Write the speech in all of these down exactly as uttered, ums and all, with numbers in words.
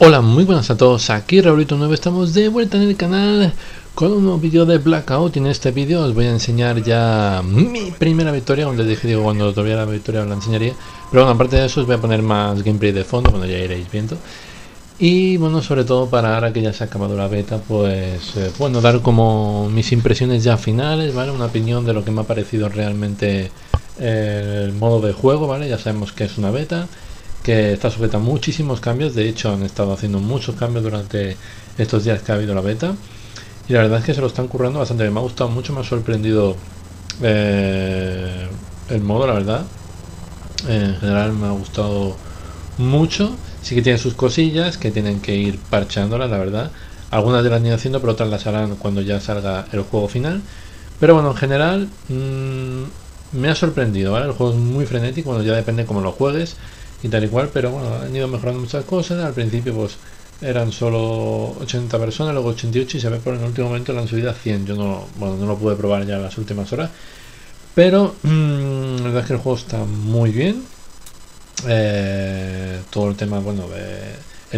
Hola, muy buenas a todos, aquí Raulito nueve, estamos de vuelta en el canal con un nuevo vídeo de Blackout. Y en este vídeo os voy a enseñar ya mi primera victoria, como les dije, digo, cuando tuviera la victoria os la enseñaría. Pero bueno, aparte de eso os voy a poner más gameplay de fondo, cuando ya iréis viendo. Y bueno, sobre todo para ahora que ya se ha acabado la beta, pues eh, bueno, dar como mis impresiones ya finales, ¿vale? Una opinión de lo que me ha parecido realmente el modo de juego, ¿vale? Ya sabemos que es una beta, que está sujeta a muchísimos cambios. De hecho, han estado haciendo muchos cambios durante estos días que ha habido la beta, y la verdad es que se lo están currando bastante bien. Me ha gustado mucho, me ha sorprendido eh, el modo, la verdad. Eh, en general me ha gustado mucho. Sí que tiene sus cosillas que tienen que ir parchándolas, la verdad. Algunas ya las han ido haciendo, pero otras las harán cuando ya salga el juego final. Pero bueno, en general mmm, me ha sorprendido, ¿vale? El juego es muy frenético, bueno, ya depende cómo lo juegues y tal y cual, pero bueno, han ido mejorando muchas cosas. Al principio pues eran solo ochenta personas, luego ochenta y ocho, y se ve por en el último momento la han subido a cien. Yo no, bueno, no lo pude probar ya en las últimas horas, pero mmm, la verdad es que el juego está muy bien. Eh, todo el tema, bueno, de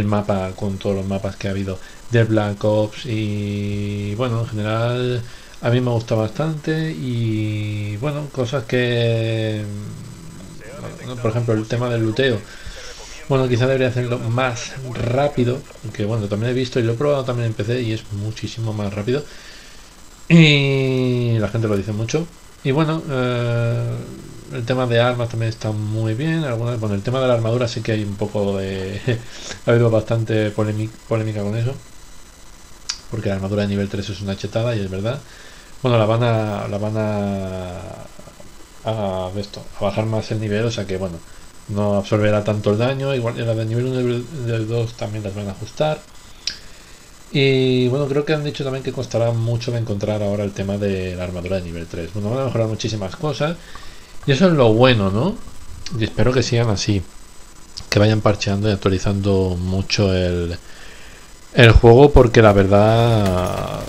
el mapa, con todos los mapas que ha habido de Black Ops, y bueno, en general a mí me gusta bastante. Y bueno, cosas que... Bueno, por ejemplo, el tema del looteo, bueno, quizá debería hacerlo más rápido, aunque bueno, también he visto y lo he probado también en P C y es muchísimo más rápido, y la gente lo dice mucho. Y bueno, eh, el tema de armas también está muy bien. Algunas, bueno, el tema de la armadura sí que hay un poco de... ha habido bastante polémica, polémica con eso, porque la armadura de nivel tres es una chetada, y es verdad. Bueno, la van a... la van a A, esto, a bajar más el nivel, o sea que bueno, no absorberá tanto el daño. Igual las de nivel uno y del dos también las van a ajustar. Y bueno, creo que han dicho también que costará mucho de encontrar ahora el tema de la armadura de nivel tres. Bueno, van a mejorar muchísimas cosas, y eso es lo bueno, ¿no? Y espero que sigan así, que vayan parcheando y actualizando mucho el, el juego, porque la verdad...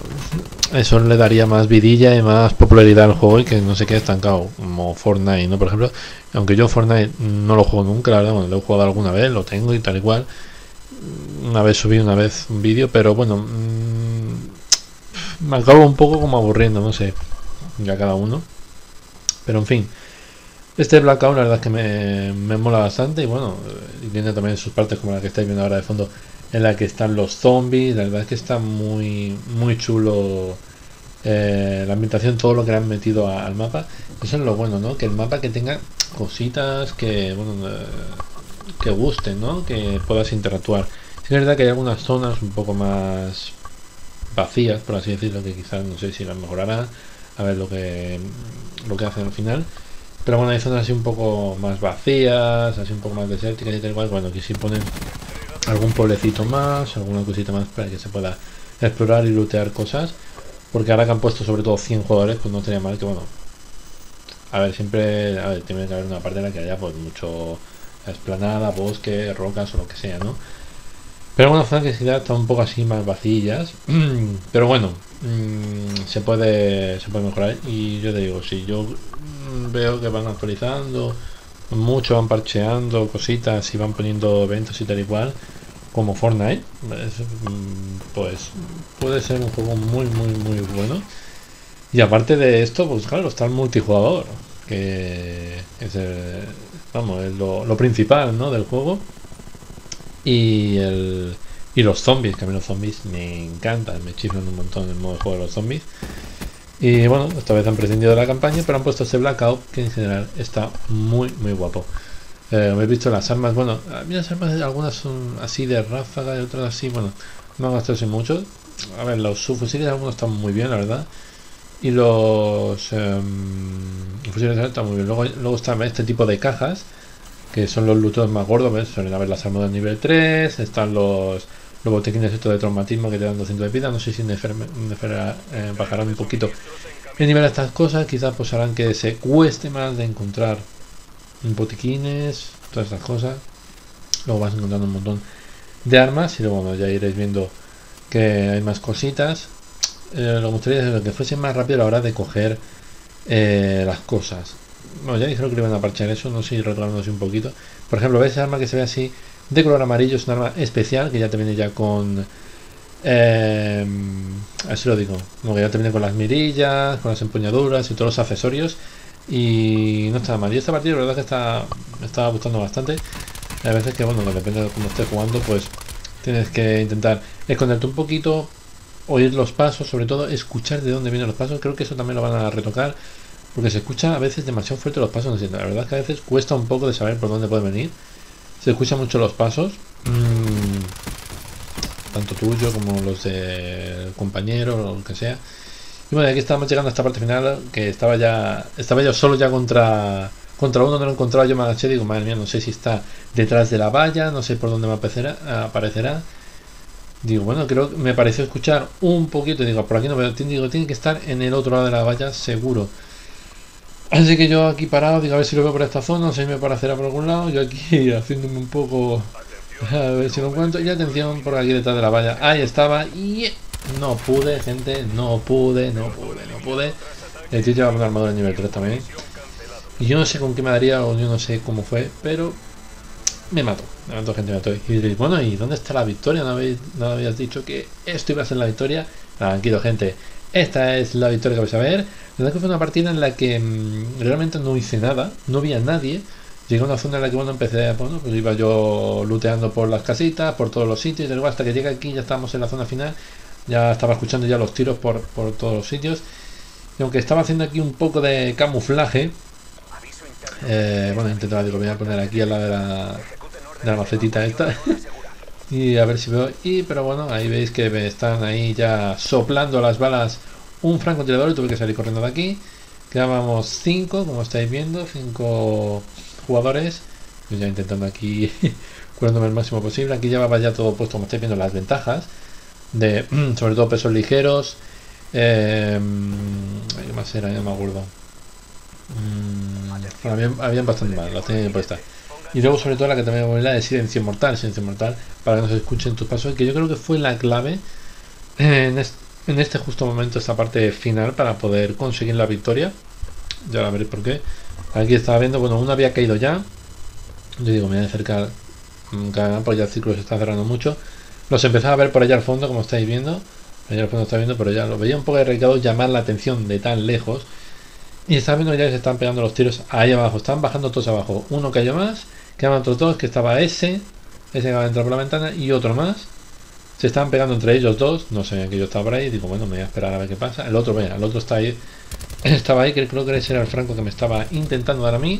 eso le daría más vidilla y más popularidad al juego, y que no se quede estancado como Fortnite, ¿no? Por ejemplo, aunque yo Fortnite no lo juego nunca, la verdad, bueno, lo he jugado alguna vez, lo tengo y tal y cual. Una vez subí una vez un vídeo, pero bueno, mmm, me acabo un poco como aburriendo, no sé, ya cada uno. Pero en fin, este Blackout la verdad es que me, me mola bastante, y bueno, y tiene también sus partes como la que estáis viendo ahora de fondo, en la que están los zombies. La verdad es que está muy muy chulo eh, la ambientación, todo lo que le han metido a, al mapa. Eso es lo bueno, ¿no? Que el mapa que tenga cositas que, bueno, eh, que gusten, ¿no? Que puedas interactuar. Sí que es verdad que hay algunas zonas un poco más vacías, por así decirlo, que quizás no sé si las mejorará, a ver lo que lo que hacen al final. Pero bueno, hay zonas así un poco más vacías, así un poco más desérticas y tal cual. Bueno, que si ponen algún pueblecito más, alguna cosita más para que se pueda explorar y lootear cosas, porque ahora que han puesto sobre todo cien jugadores, pues no estaría mal que, bueno, a ver, siempre, a ver, tiene que haber una parte en la que haya pues mucho explanada, bosque, rocas o lo que sea, ¿no? Pero bueno, zona que sí está un poco así más vacillas, pero bueno, se puede se puede mejorar. Y yo te digo, si yo veo que van actualizando mucho, van parcheando cositas y van poniendo eventos y tal y cual, como Fortnite, pues puede ser un juego muy muy muy bueno. Y aparte de esto, pues claro, está el multijugador, que es el, vamos, es lo, lo principal, ¿no?, del juego. Y el y los zombies, que a mí los zombies me encantan, me chiflan un montón el modo de juego de los zombies. Y bueno, esta vez han prescindido de la campaña, pero han puesto este Blackout, que en general está muy muy guapo. Eh, habéis visto las armas, bueno, a mí las armas algunas son así de ráfaga y otras así, bueno, no han gastado sin mucho. A ver, los subfusiles algunos están muy bien, la verdad. Y los eh, fusiles están muy bien. Luego, luego están este tipo de cajas, que son los luteos más gordos, ¿ves? Suelen haber las armas de nivel tres, están los... los botiquines estos de traumatismo que te dan doscientos de vida. No sé si Neferme, Nefer, eh, bajarán un poquito el nivel de estas cosas, quizás pues harán que se cueste más de encontrar botiquines, todas estas cosas. Luego vas encontrando un montón de armas, y luego, bueno, ya iréis viendo que hay más cositas. Eh, lo que me gustaría es que fuese más rápido a la hora de coger eh, las cosas. Bueno, ya dijeron que le iban a parchar eso, no sé si retrocediéndose un poquito. Por ejemplo, ¿ves esa arma que se ve así de color amarillo. Es un arma especial que ya te viene ya con... Eh, así lo digo, como que ya te viene con las mirillas, con las empuñaduras y todos los accesorios. Y no está mal. Y esta partida la verdad es que está, me está gustando bastante. A veces que, bueno, depende de cómo estés jugando, pues tienes que intentar esconderte un poquito, oír los pasos, sobre todo escuchar de dónde vienen los pasos. Creo que eso también lo van a retocar, porque se escucha a veces demasiado fuerte los pasos. La verdad es que a veces cuesta un poco de saber por dónde pueden venir. Se escuchan mucho los pasos, mmm, tanto tuyo como los del compañero o lo que sea. Y bueno, aquí estábamos llegando a esta parte final, que estaba ya estaba yo solo ya contra contra uno, no lo encontraba, yo me agaché y digo, madre mía, no sé si está detrás de la valla, no sé por dónde me aparecerá, aparecerá. Digo, bueno, creo que me pareció escuchar un poquito, digo, por aquí no veo, digo, tiene que estar en el otro lado de la valla, seguro. Así que yo aquí parado, digo, a ver si lo veo por esta zona, no sé si me parecerá por algún lado, yo aquí haciéndome un poco, a ver si lo encuentro. Y atención, por aquí detrás de la valla, ahí estaba, y... no pude, gente, no pude, no pude, no pude. El tío llevaba una armadura de nivel tres también. Y yo no sé con qué me daría, o yo no sé cómo fue, pero me mató. Me mató, gente, me mató. Y diréis, bueno, ¿y dónde está la victoria? ¿No habéis, no habías dicho que esto iba a ser la victoria? Tranquilo, gente. Esta es la victoria que vais a ver. La verdad que fue una partida en la que mmm, realmente no hice nada, no vi a nadie. Llegué a una zona en la que, bueno, empecé, bueno, pues iba yo looteando por las casitas, por todos los sitios, y luego hasta que llegué aquí ya estábamos en la zona final. Ya estaba escuchando ya los tiros por, por todos los sitios. Y aunque estaba haciendo aquí un poco de camuflaje, eh, bueno, intentaba, digo, voy a poner aquí al lado de la, de la macetita esta y a ver si veo. Y pero bueno, ahí veis que me están ahí ya soplando las balas un francotirador y tuve que salir corriendo de aquí. Quedábamos cinco, como estáis viendo, cinco jugadores. Yo ya intentando aquí curándome el máximo posible. Aquí llevaba ya todo puesto, como estáis viendo, las ventajas de, sobre todo, pesos ligeros. Eh, ¿Qué más era? No me acuerdo. Mm, habían, habían bastante más, las tenía puestas. Y luego, sobre todo, la que también voy a hablar es silencio mortal, silencio mortal, para que no se escuchen tus pasos, que yo creo que fue la clave en este, en este justo momento, esta parte final, para poder conseguir la victoria. Ya la veréis por qué. Aquí estaba viendo, bueno, uno había caído ya. Yo digo, me voy a acercar, porque ya el círculo se está cerrando mucho. Los empezaba a ver por allá al fondo, como estáis viendo. Allá al fondo está viendo, pero ya lo veía un poco arriesgado llamar la atención de tan lejos. Y están viendo que ya se están pegando los tiros ahí abajo. Están bajando todos abajo. Uno cayó más. Quedaban otros dos, que estaba ese. Ese acaba de entrar por la ventana. Y otro más. Se están pegando entre ellos dos. No sabían que yo estaba por ahí. Digo, bueno, me voy a esperar a ver qué pasa. El otro, venga, el otro está ahí. Estaba ahí, que creo que ese era el franco que me estaba intentando dar a mí.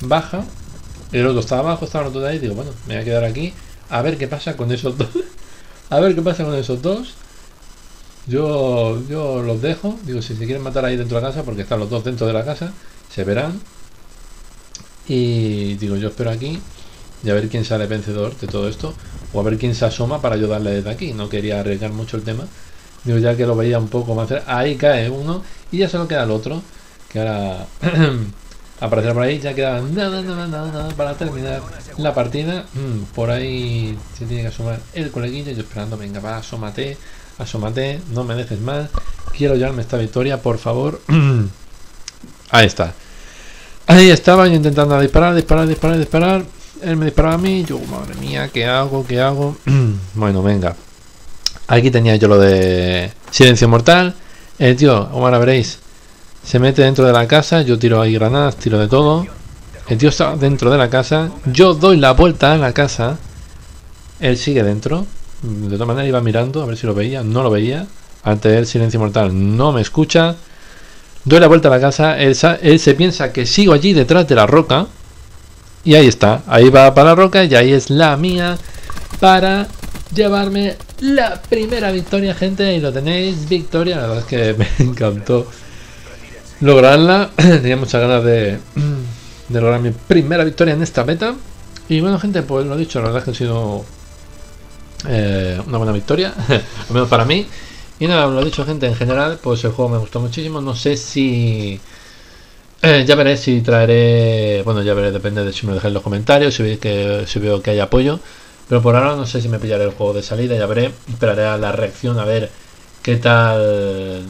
Baja. El otro estaba abajo, estaba el otro de ahí. Digo, bueno, me voy a quedar aquí. A ver qué pasa con esos dos. A ver qué pasa con esos dos. Yo, yo los dejo. Digo, si se quieren matar ahí dentro de la casa, porque están los dos dentro de la casa, se verán. Y digo, yo espero aquí y a ver quién sale vencedor de todo esto. O a ver quién se asoma para ayudarle desde aquí. No quería arriesgar mucho el tema. Digo, ya que lo veía un poco más. Ahí cae uno y ya solo queda el otro. Que ahora... aparecer por ahí, ya quedaba nada, nada, nada, nada para terminar la partida. Mm, por ahí se tiene que asomar el coleguillo, yo esperando, venga, va, asómate, asómate, no me dejes más, quiero llevarme esta victoria, por favor. Ahí está, ahí estaba yo intentando disparar, disparar, disparar, disparar, él me disparaba a mí, yo, madre mía, ¿qué hago, qué hago? Bueno, venga, aquí tenía yo lo de silencio mortal, eh, tío, ahora veréis. Se mete dentro de la casa, yo tiro ahí granadas, tiro de todo. El tío está dentro de la casa, yo doy la vuelta a la casa. Él sigue dentro. De todas maneras iba mirando a ver si lo veía, no lo veía. Ante el silencio mortal no me escucha. Doy la vuelta a la casa, él, él se piensa que sigo allí detrás de la roca. Y ahí está, ahí va para la roca y ahí es la mía para llevarme la primera victoria, gente. Y lo tenéis, victoria, la verdad es que me encantó lograrla, tenía muchas ganas de, de lograr mi primera victoria en esta beta. Y bueno, gente, pues lo dicho, la verdad es que ha sido eh, una buena victoria, al menos para mí. Y nada, lo dicho, gente, en general, pues el juego me gustó muchísimo. No sé si... Eh, ya veré si traeré... Bueno, ya veré, depende de si me lo dejáis en los comentarios, si veis que si veo que hay apoyo. Pero por ahora no sé si me pillaré el juego de salida, ya veré. Esperaré a la reacción a ver qué tal...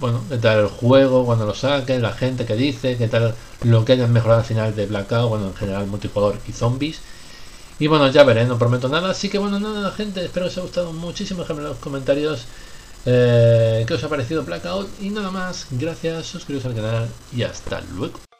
Bueno, qué tal el juego cuando lo saques, la gente que dice, qué tal lo que hayan mejorado al final de Blackout, bueno, en general multijugador y zombies. Y bueno, ya veré, no prometo nada. Así que bueno, nada, gente, espero que os haya gustado muchísimo. Déjame en los comentarios eh, qué os ha parecido Blackout. Y nada más, gracias, suscribiros al canal y hasta luego.